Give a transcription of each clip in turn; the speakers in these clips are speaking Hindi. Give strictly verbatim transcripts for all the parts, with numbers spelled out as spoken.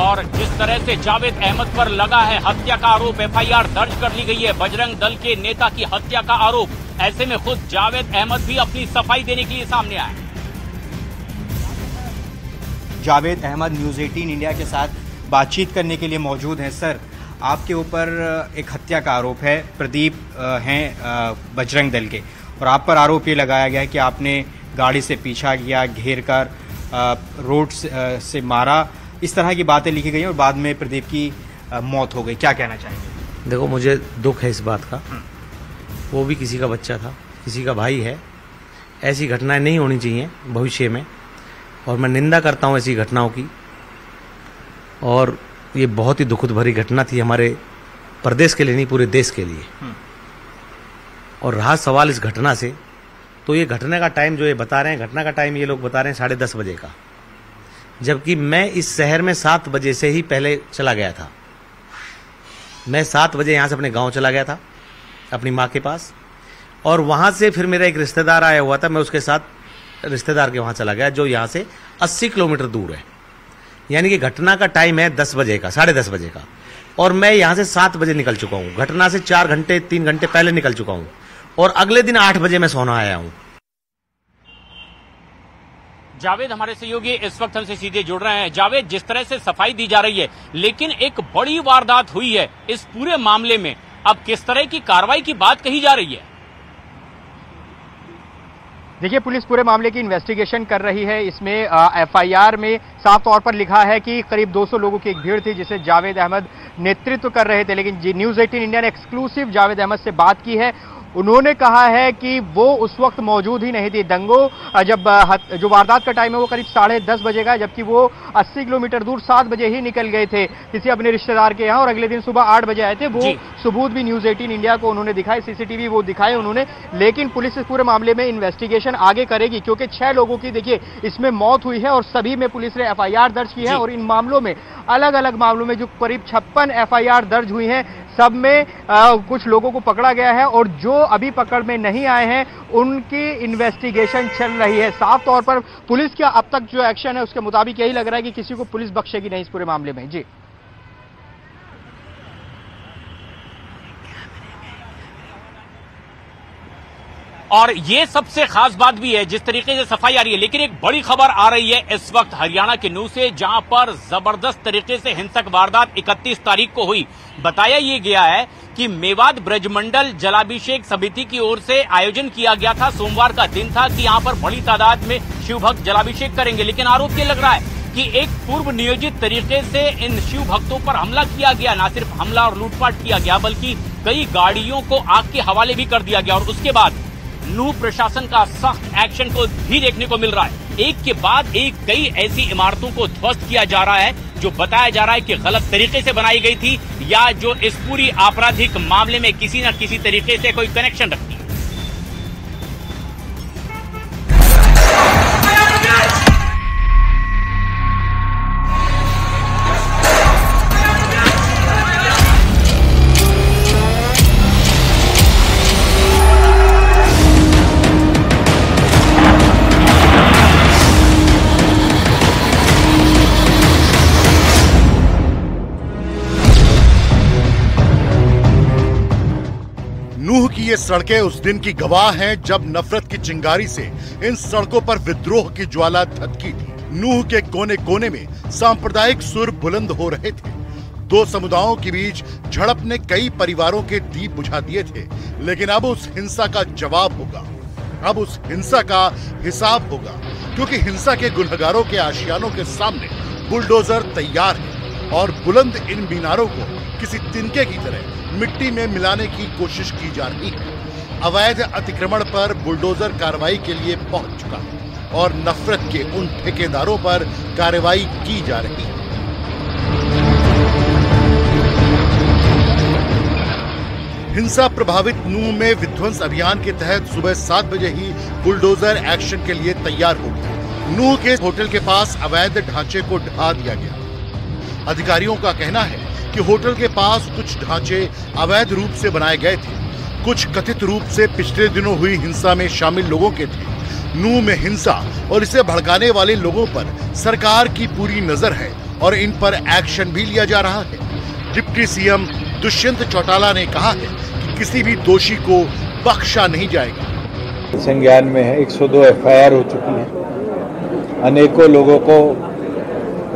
और जिस तरह से जावेद अहमद पर लगा है हत्या का आरोप, एफ आई आर दर्ज कर ली गई है। बजरंग दल के नेता की हत्या का आरोप, ऐसे में खुद जावेद अहमद भी अपनी सफाई देने के लिए सामने आए। जावेद अहमद न्यूज़ अठारह इंडिया के साथ बातचीत करने के लिए मौजूद हैं। सर, आपके ऊपर एक हत्या का आरोप है, प्रदीप हैं बजरंग दल के, और आप पर आरोप ये लगाया गया है कि आपने गाड़ी से पीछा किया, घेर कर रोड से, से मारा, इस तरह की बातें लिखी गई और बाद में प्रदीप की मौत हो गई। क्या कहना चाहेंगे? देखो, मुझे दुख है इस बात का, वो भी किसी का बच्चा था, किसी का भाई है। ऐसी घटनाएं नहीं होनी चाहिए भविष्य में, और मैं निंदा करता हूँ ऐसी घटनाओं की। और ये बहुत ही दुखद भरी घटना थी हमारे प्रदेश के लिए नहीं, पूरे देश के लिए। और रहा सवाल इस घटना से, तो ये घटना का टाइम जो ये बता रहे हैं, घटना का टाइम ये लोग बता रहे हैं साढ़े दस बजे का, जबकि मैं इस शहर में सात बजे से ही पहले चला गया था। मैं सात बजे यहाँ से अपने गांव चला गया था, अपनी माँ के पास, और वहाँ से फिर मेरा एक रिश्तेदार आया हुआ था, मैं उसके साथ रिश्तेदार के वहाँ चला गया, जो यहाँ से अस्सी किलोमीटर दूर है। यानी कि घटना का टाइम है दस बजे का, साढ़े दस बजे का, और मैं यहाँ से सात बजे निकल चुका हूँ। घटना से चार घंटे तीन घंटे पहले निकल चुका हूँ, और अगले दिन आठ बजे मैं सोना आया हूँ। जावेद हमारे सहयोगी इस वक्त हमसे सीधे जुड़ रहे हैं। जावेद, जिस तरह से सफाई दी जा रही है, लेकिन एक बड़ी वारदात हुई है, इस पूरे मामले में अब किस तरह की कार्रवाई की बात कही जा रही है? देखिए, पुलिस पूरे मामले की इन्वेस्टिगेशन कर रही है। इसमें एफ आई आर में साफ तौर पर लिखा है कि करीब दो सौ लोगों की एक भीड़ थी, जिसे जावेद अहमद नेतृत्व कर रहे थे। लेकिन न्यूज़ अठारह इंडिया ने एक्सक्लूसिव जावेद अहमद से बात की है। उन्होंने कहा है कि वो उस वक्त मौजूद ही नहीं थे। दंगों जब जो वारदात का टाइम है वो करीब साढ़े दस बजे का, जबकि वो अस्सी किलोमीटर दूर सात बजे ही निकल गए थे किसी अपने रिश्तेदार के यहाँ, और अगले दिन सुबह आठ बजे आए थे। वो सबूत भी न्यूज़ अठारह इंडिया को उन्होंने दिखाए, सी सी टी वी वो दिखाए उन्होंने। लेकिन पुलिस इस पूरे मामले में इन्वेस्टिगेशन आगे करेगी, क्योंकि छह लोगों की देखिए इसमें मौत हुई है, और सभी में पुलिस ने एफ आई आर दर्ज की है। और इन मामलों में, अलग अलग मामलों में जो करीब छप्पन एफ आई आर दर्ज हुई हैं, सब में आ, कुछ लोगों को पकड़ा गया है, और जो अभी पकड़ में नहीं आए हैं उनकी इन्वेस्टिगेशन चल रही है। साफ तौर पर पुलिस का अब तक जो एक्शन है उसके मुताबिक यही लग रहा है कि किसी को पुलिस बख्शेगी नहीं इस पूरे मामले में। जी और ये सबसे खास बात भी है, जिस तरीके से सफाई आ रही है। लेकिन एक बड़ी खबर आ रही है इस वक्त हरियाणा के नूह से, जहां पर जबरदस्त तरीके से हिंसक वारदात इकतीस तारीख को हुई। बताया ये गया है कि मेवाड़ ब्रज मंडल जलाभिषेक समिति की ओर से आयोजन किया गया था, सोमवार का दिन था, कि यहां पर बड़ी तादाद में शिव भक्त जलाभिषेक करेंगे। लेकिन आरोप ये लग रहा है कि एक पूर्व नियोजित तरीके से इन शिव भक्तों पर हमला किया गया। न सिर्फ हमला और लूटपाट किया गया, बल्कि कई गाड़ियों को आग के हवाले भी कर दिया गया। और उसके बाद नूह प्रशासन का सख्त एक्शन को भी देखने को मिल रहा है। एक के बाद एक कई ऐसी इमारतों को ध्वस्त किया जा रहा है जो बताया जा रहा है कि गलत तरीके से बनाई गई थी, या जो इस पूरी आपराधिक मामले में किसी न किसी तरीके से कोई कनेक्शन रखती है। ये सड़कें उस दिन की गवाह हैं जब नफरत की चिंगारी से इन सड़कों पर विद्रोह की ज्वाला धधकी थी। नूह के कोने कोने में सांप्रदायिक सुर बुलंद हो रहे थे। दो समुदायों के बीच झड़प ने कई परिवारों के दीप बुझा दिए थे। लेकिन अब उस हिंसा का जवाब होगा, अब उस हिंसा का हिसाब होगा, क्योंकि हिंसा के गुनहगारों के आशियानों के सामने बुलडोजर तैयार है, और बुलंद इन मीनारों को किसी तिनके की तरह मिट्टी में मिलाने की कोशिश की जा रही है। अवैध अतिक्रमण पर बुलडोजर कार्रवाई के लिए पहुंच चुका है, और नफरत के उन ठेकेदारों पर कार्रवाई की जा रही है। हिंसा प्रभावित नूह में विध्वंस अभियान के तहत सुबह सात बजे ही बुलडोजर एक्शन के लिए तैयार हो गया। नूह के होटल के पास अवैध ढांचे को ढहा दिया गया। अधिकारियों का कहना है कि होटल के पास कुछ ढांचे अवैध रूप से बनाए गए थे, कुछ कथित रूप से पिछले दिनों हुई हिंसा में शामिल लोगों के थे। नूह में हिंसा और इसे भड़काने वाले लोगों पर सरकार की पूरी नजर है, और इन पर एक्शन भी लिया जा रहा है। डिप्टी सीएम दुष्यंत चौटाला ने कहा है कि किसी भी दोषी को बख्शा नहीं जाएगा। संज्ञान में है, एक सौ दो एफ आई आर हो चुकी है, अनेकों लोगों को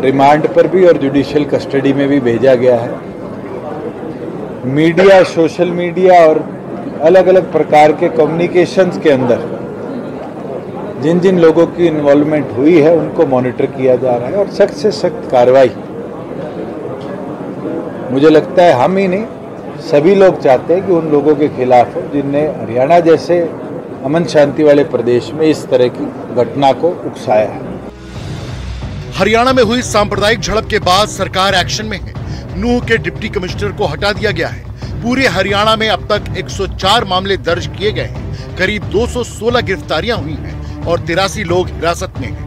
रिमांड पर भी और जुडिशियल कस्टडी में भी भेजा गया है। मीडिया, सोशल मीडिया और अलग अलग प्रकार के कम्युनिकेशंस के अंदर जिन जिन लोगों की इन्वॉल्वमेंट हुई है उनको मॉनिटर किया जा रहा है और सख्त से सख्त कार्रवाई। मुझे लगता है हम ही नहीं, सभी लोग चाहते हैं कि उन लोगों के खिलाफ हो जिनने हरियाणा जैसे अमन शांति वाले प्रदेश में इस तरह की घटना को उकसाया है। हरियाणा में हुई सांप्रदायिक झड़प के बाद सरकार एक्शन में है। नूंह के डिप्टी कमिश्नर को हटा दिया गया है। पूरे हरियाणा में अब तक एक सौ चार मामले दर्ज किए गए हैं, करीब दो सौ सोलह गिरफ्तारियां हुई हैं और तिरासी लोग हिरासत में हैं।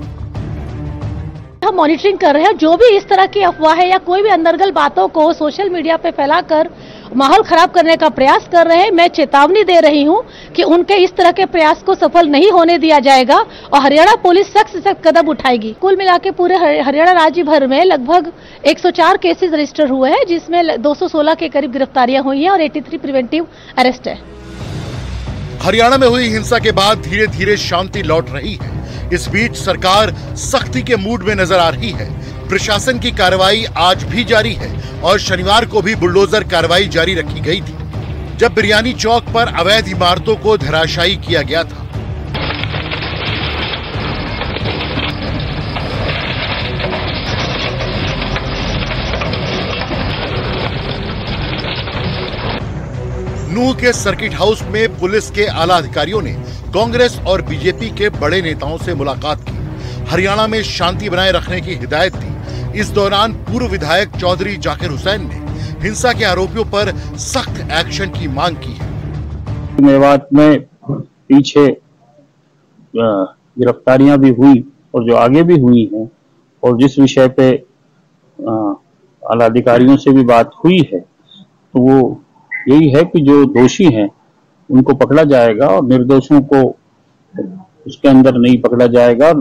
हम मॉनिटरिंग कर रहे हैं, जो भी इस तरह की अफवाहें या कोई भी अंतर्गत बातों को सोशल मीडिया पे फैलाकर माहौल खराब करने का प्रयास कर रहे हैं। मैं चेतावनी दे रही हूं कि उनके इस तरह के प्रयास को सफल नहीं होने दिया जाएगा और हरियाणा पुलिस सख्त से सख्त कदम उठाएगी। कुल मिलाकर पूरे हरियाणा राज्य भर में लगभग एक सौ चार केसेस रजिस्टर हुए हैं, जिसमें दो सौ सोलह के करीब गिरफ्तारियां हुई हैं और तिरासी प्रिवेंटिव अरेस्ट है। हरियाणा में हुई हिंसा के बाद धीरे धीरे शांति लौट रही है। इस बीच सरकार सख्ती के मूड में नजर आ रही है। प्रशासन की कार्रवाई आज भी जारी है और शनिवार को भी बुलडोजर कार्रवाई जारी रखी गई थी, जब बिरयानी चौक पर अवैध इमारतों को धराशायी किया गया था। नूंह के सर्किट हाउस में पुलिस के आला अधिकारियों ने कांग्रेस और बीजेपी के बड़े नेताओं से मुलाकात की। हरियाणा में शांति बनाए रखने की हिदायत दी। इस दौरान पूर्व विधायक चौधरी जाकिर हुसैन ने हिंसा के आरोपियों पर सख्त एक्शन की मांग की है। मेवाड़ में पीछे गिरफ्तारियां भी हुई और जो आगे भी हुई हैं, और जिस विषय पे आला अधिकारियों से भी बात हुई है, तो वो यही है कि जो दोषी हैं उनको पकड़ा जाएगा और निर्दोषों को उसके अंदर नहीं पकड़ा जाएगा।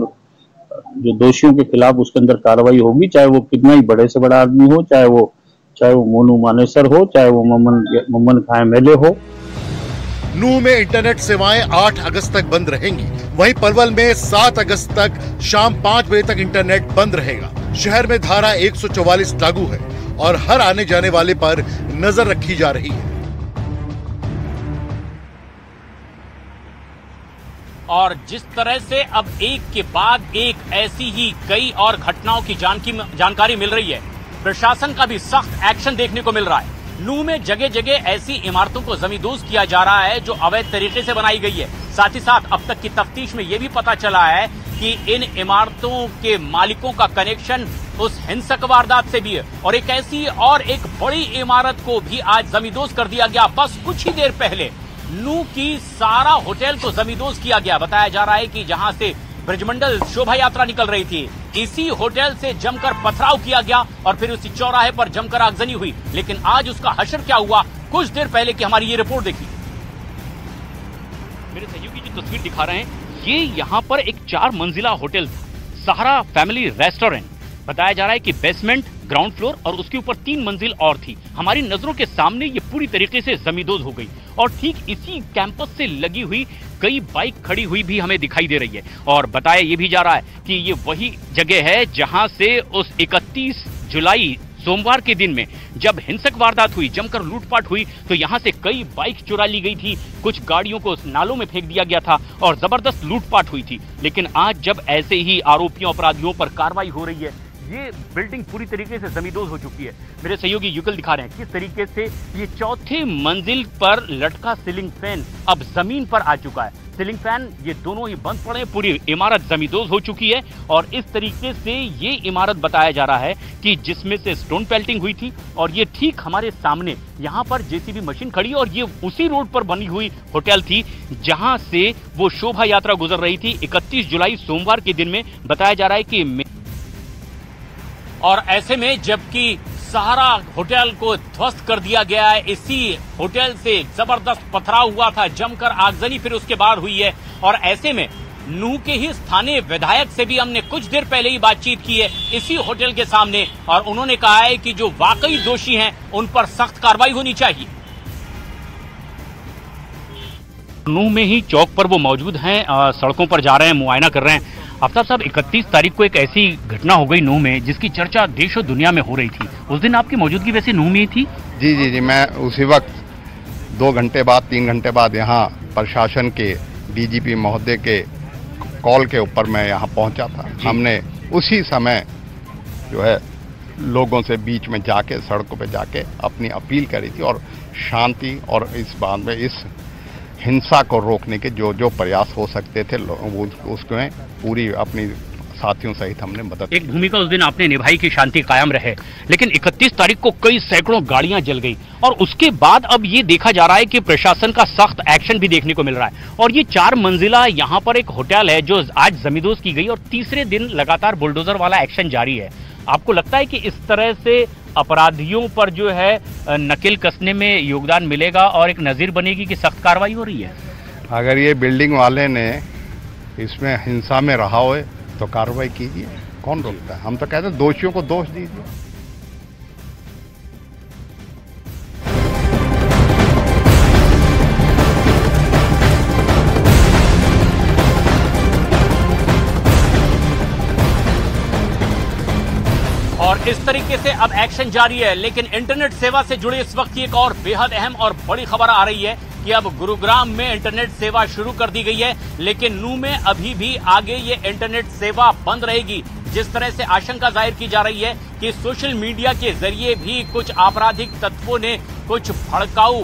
जो दोषियों के खिलाफ उसके अंदर कार्रवाई होगी, चाहे वो कितना ही बड़े से बड़ा आदमी हो, चाहे वो चाहे वो मोनू मानेसर हो, चाहे वो Maman Maman Khan M L A हो। नूंह में इंटरनेट सेवाएं आठ अगस्त तक बंद रहेंगी। वहीं पलवल में सात अगस्त तक शाम पाँच बजे तक इंटरनेट बंद रहेगा। शहर में धारा एक सौ चौवालीस लागू है और हर आने जाने वाले पर नजर रखी जा रही है। और जिस तरह से अब एक के बाद एक ऐसी ही कई और घटनाओं की जानकारी मिल रही है, प्रशासन का भी सख्त एक्शन देखने को मिल रहा है। नूंह में जगह जगह ऐसी इमारतों को जमींदोज किया जा रहा है जो अवैध तरीके से बनाई गई है। साथ ही साथ अब तक की तफ्तीश में यह भी पता चला है कि इन इमारतों के मालिकों का कनेक्शन उस हिंसक वारदात से भी है और एक ऐसी और एक बड़ी इमारत को भी आज जमींदोज कर दिया गया। बस कुछ ही देर पहले नूंह की सहारा होटल को जमींदोज किया गया। बताया जा रहा है कि जहां से ब्रजमंडल शोभा यात्रा निकल रही थी, इसी होटल से जमकर पथराव किया गया और फिर उसी चौराहे पर जमकर आगजनी हुई। लेकिन आज उसका हश्र क्या हुआ, कुछ देर पहले की हमारी ये रिपोर्ट देखी। मेरे सहयोगी जो तस्वीर दिखा रहे हैं, ये यहाँ पर एक चार मंजिला होटल था, सहारा फैमिली रेस्टोरेंट। बताया जा रहा है कि बेसमेंट, ग्राउंड फ्लोर और उसके ऊपर तीन मंजिल और थी। हमारी नजरों के सामने ये पूरी तरीके से जमींदोज हो गई और ठीक इसी कैंपस से लगी हुई कई बाइक खड़ी हुई भी हमें दिखाई दे रही है। और बताया ये भी जा रहा है कि ये वही जगह है जहां से उस इकतीस जुलाई सोमवार के दिन में जब हिंसक वारदात हुई, जमकर लूटपाट हुई, तो यहाँ से कई बाइक चुरा ली गई थी, कुछ गाड़ियों को नालों में फेंक दिया गया था और जबरदस्त लूटपाट हुई थी। लेकिन आज जब ऐसे ही आरोपियों, अपराधियों पर कार्रवाई हो रही है, ये बिल्डिंग पूरी तरीके से जमींदोज हो चुकी है। मेरे सहयोगी युगल दिखा रहे हैं किस तरीके से ये चौथे मंजिल पर लटका सीलिंग फैन अब जमीन पर आ चुका है। सीलिंग फैन ये दोनों ही बंद पड़े, पूरी इमारत जमींदोज हो चुकी है। और इस तरीके से ये इमारत बताया जा रहा है कि जिसमें से स्टोन पेल्टिंग हुई थी और ये ठीक हमारे सामने यहाँ पर जे सी बी मशीन खड़ी और ये उसी रोड पर बनी हुई होटल थी जहाँ से वो शोभा यात्रा गुजर रही थी इकतीस जुलाई सोमवार के दिन में। बताया जा रहा है कि और ऐसे में जबकि सहारा होटल को ध्वस्त कर दिया गया है, इसी होटल से जबरदस्त पथराव हुआ था, जमकर आगजनी फिर उसके बाद हुई है। और ऐसे में नूंह के ही स्थानीय विधायक से भी हमने कुछ देर पहले ही बातचीत की है इसी होटल के सामने, और उन्होंने कहा है कि जो वाकई दोषी हैं उन पर सख्त कार्रवाई होनी चाहिए। नूंह में ही चौक पर वो मौजूद हैं, आ, सड़कों पर जा रहे हैं, मुआयना कर रहे हैं। आफ्ताब साहब, इकतीस तारीख को एक ऐसी घटना हो गई नूंह में जिसकी चर्चा देश और दुनिया में हो रही थी। उस दिन आपकी मौजूदगी वैसे नूंह में ही थी? जी जी जी, मैं उसी वक्त दो घंटे बाद तीन घंटे बाद यहाँ प्रशासन के डीजीपी महोदय के कॉल के ऊपर मैं यहाँ पहुँचा था। हमने उसी समय जो है लोगों से बीच में जाके सड़कों पे जाके अपनी अपील करी थी और शांति और इस बात में इस हिंसा को रोकने के जो जो प्रयास हो सकते थे उसमें पूरी अपनी साथियों सहित हमने मदद। एक भूमिका उस दिन आपने निभाई कि शांति कायम रहे, लेकिन इकतीस तारीख को कई सैकड़ों गाड़ियां जल गई और उसके बाद अब ये देखा जा रहा है कि प्रशासन का सख्त एक्शन भी देखने को मिल रहा है। और ये चार मंजिला यहाँ पर एक होटल है जो आज जमींदोज की गई और तीसरे दिन लगातार बुलडोजर वाला एक्शन जारी है। आपको लगता है कि इस तरह से अपराधियों पर जो है नकेल कसने में योगदान मिलेगा और एक नज़ीर बनेगी कि सख्त कार्रवाई हो रही है? अगर ये बिल्डिंग वाले ने इसमें हिंसा में रहा हो तो कार्रवाई कीजिए, कौन रोकता है? हम तो कहते हैं दोषियों को दोष दीजिए। और इस तरीके से अब एक्शन जारी है, लेकिन इंटरनेट सेवा से जुड़ी इस वक्त की एक और बेहद अहम और बड़ी खबर आ रही है कि अब गुरुग्राम में इंटरनेट सेवा शुरू कर दी गई है, लेकिन नूंह में अभी भी आगे ये इंटरनेट सेवा बंद रहेगी। जिस तरह से आशंका जाहिर की जा रही है कि सोशल मीडिया के जरिए भी कुछ आपराधिक तत्वों ने कुछ भड़काऊ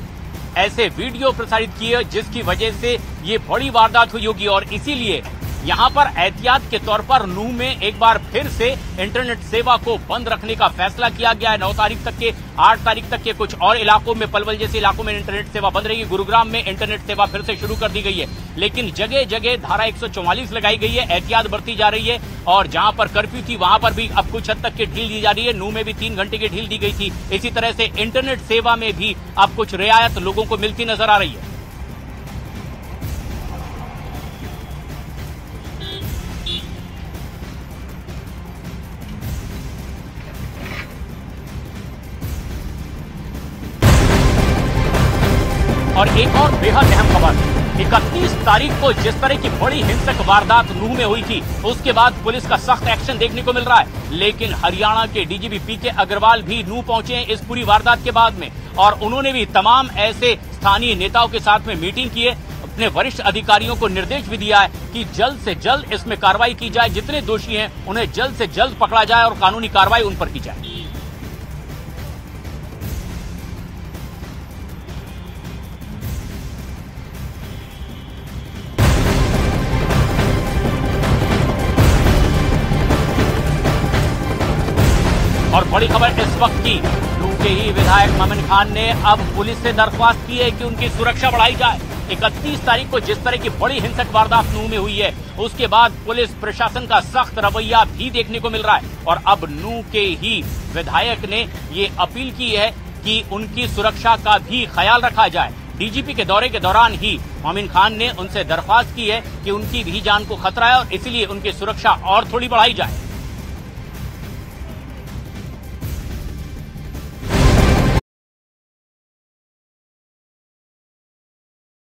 ऐसे वीडियो प्रसारित किए जिसकी वजह से ये बड़ी वारदात हुई होगी, और इसीलिए यहाँ पर एहतियात के तौर पर नूंह में एक बार फिर से इंटरनेट सेवा को बंद रखने का फैसला किया गया है। नौ तारीख तक के, आठ तारीख तक के कुछ और इलाकों में, पलवल जैसे इलाकों में इंटरनेट सेवा बंद रहेगी। गुरुग्राम में इंटरनेट सेवा फिर से शुरू कर दी गई है, लेकिन जगह जगह धारा एक सौ चौवालीस लगाई गई है, एहतियात बरती जा रही है, और जहाँ पर कर्फ्यू थी वहाँ पर भी अब कुछ हद तक की ढील दी जा रही है। नूंह में भी तीन घंटे की ढील दी गई थी। इसी तरह से इंटरनेट सेवा में भी अब कुछ रियायत लोगों को मिलती नजर आ रही है। और एक और बेहद अहम खबर, इकतीस तारीख को जिस तरह की बड़ी हिंसक वारदात नूंह में हुई थी उसके बाद पुलिस का सख्त एक्शन देखने को मिल रहा है, लेकिन हरियाणा के डीजीपी पी के अग्रवाल भी नूंह पहुंचे हैं इस पूरी वारदात के बाद में, और उन्होंने भी तमाम ऐसे स्थानीय नेताओं के साथ में मीटिंग की है। अपने वरिष्ठ अधिकारियों को निर्देश भी दिया है कि जल्द से जल्द इसमें कार्रवाई की जाए, जितने दोषी हैं उन्हें जल्द से जल्द पकड़ा जाए और कानूनी कार्रवाई उन पर की जाए। और बड़ी खबर इस वक्त की, नूंह के ही विधायक मामन खान ने अब पुलिस से दरख्वास्त की है कि उनकी सुरक्षा बढ़ाई जाए। इकतीस तारीख को जिस तरह की बड़ी हिंसक वारदात नूंह में हुई है उसके बाद पुलिस प्रशासन का सख्त रवैया भी देखने को मिल रहा है, और अब नूंह के ही विधायक ने ये अपील की है कि उनकी सुरक्षा का भी ख्याल रखा जाए। डीजीपी के दौरे के दौरान ही मामन खान ने उनसे दरख्वास्त की है कि उनकी भी जान को खतरा है और इसलिए उनकी सुरक्षा और थोड़ी बढ़ाई जाए।